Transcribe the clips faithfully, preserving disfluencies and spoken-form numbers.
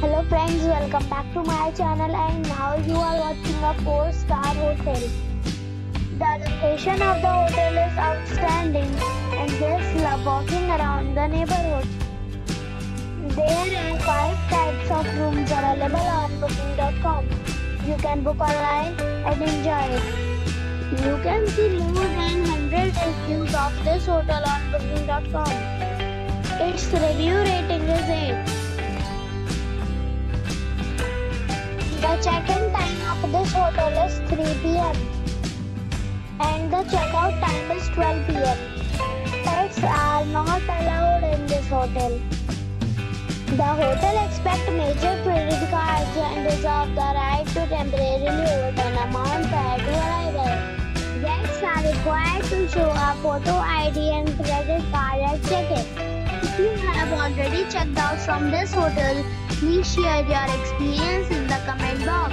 Hello friends, welcome back to my channel, and now you are watching a four star hotel. The location of the hotel is outstanding and guests love walking around the neighborhood. There are five types of rooms available on booking dot com. You can book online and enjoy it. You can see more than one hundred reviews of this hotel on booking dot com. Its review rating is eight. The check-in time of this hotel is three p m and the check-out time is twelve p m Pets are not allowed in this hotel. The hotel expects major credit cards and reserves the right to temporarily hold an amount prior to arrival. Guests are required to show a photo I D and credit card at check-in. If you have already checked out from this hotel, please share your experience in the comment box.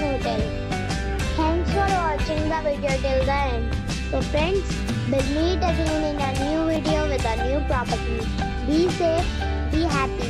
hotel. Thanks for watching the video till the end. So friends, we'll meet again in a new video with a new property. Be safe, be happy.